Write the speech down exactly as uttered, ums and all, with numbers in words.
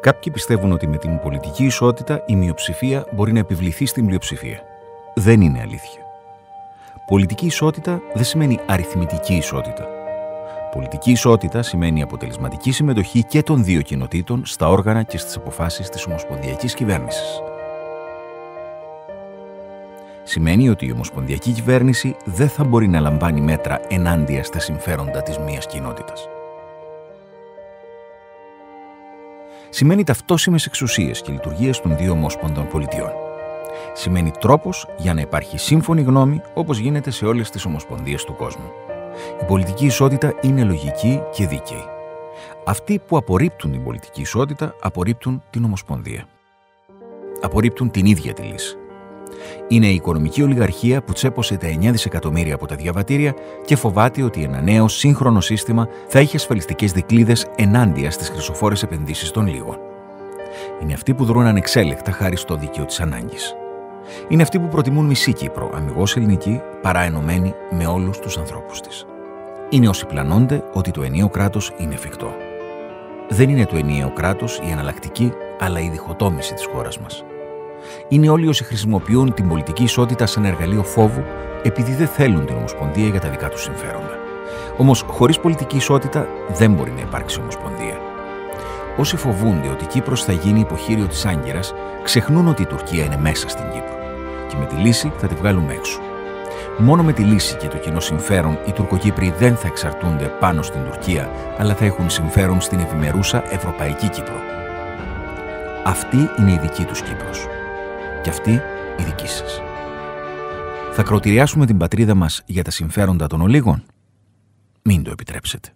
Κάποιοι πιστεύουν ότι με την πολιτική ισότητα η μειοψηφία μπορεί να επιβληθεί στην πλειοψηφία. Δεν είναι αλήθεια. Πολιτική ισότητα δεν σημαίνει αριθμητική ισότητα. Πολιτική ισότητα σημαίνει αποτελεσματική συμμετοχή και των δύο κοινοτήτων στα όργανα και στις αποφάσεις της ομοσπονδιακής κυβέρνησης. Σημαίνει ότι η ομοσπονδιακή κυβέρνηση δεν θα μπορεί να λαμβάνει μέτρα ενάντια στα συμφέροντα της μίας κοινότητας. Σημαίνει ταυτόσιμες εξουσίες και λειτουργίες των δύο ομόσπονδων πολιτιών. Σημαίνει τρόπος για να υπάρχει σύμφωνη γνώμη, όπως γίνεται σε όλες τις ομοσπονδίες του κόσμου. Η πολιτική ισότητα είναι λογική και δίκαιη. Αυτοί που απορρίπτουν την πολιτική ισότητα απορρίπτουν την ομοσπονδία. Απορρίπτουν την ίδια τη λύση. Είναι η οικονομική ολιγαρχία που τσέπωσε τα εννιά δισεκατομμύρια από τα διαβατήρια και φοβάται ότι ένα νέο σύγχρονο σύστημα θα έχει ασφαλιστικές δικλείδες ενάντια στις χρυσοφόρες επενδύσεις των λίγων. Είναι αυτοί που δρούν ανεξέλεκτα χάρη στο δίκαιο της ανάγκης. Είναι αυτοί που προτιμούν μισή Κύπρο, αμιγώς ελληνική, παρά ενωμένη με όλους τους ανθρώπους της. Είναι όσοι πλανώνται ότι το ενιαίο κράτος είναι εφικτό. Δεν είναι το ενιαίο κράτος η εναλλακτική, αλλά η διχοτόμηση της χώρας μας. Είναι όλοι όσοι χρησιμοποιούν την πολιτική ισότητα σαν εργαλείο φόβου, επειδή δεν θέλουν την Ομοσπονδία για τα δικά τους συμφέροντα. Όμως, χωρίς πολιτική ισότητα δεν μπορεί να υπάρξει Ομοσπονδία. Όσοι φοβούνται ότι η Κύπρος θα γίνει υποχείριο της Άγκυρας, ξεχνούν ότι η Τουρκία είναι μέσα στην Κύπρο. Και με τη λύση θα τη βγάλουμε έξω. Μόνο με τη λύση και το κοινό συμφέρον, οι Τουρκοκύπροι δεν θα εξαρτούνται πάνω στην Τουρκία, αλλά θα έχουν συμφέρον στην ευημερούσα Ευρωπαϊκή Κύπρο. Αυτή είναι η δική τους Κύπρος. Και αυτή η δική σας. Θα κροτηριάσουμε την πατρίδα μας για τα συμφέροντα των ολίγων. Μην το επιτρέψετε.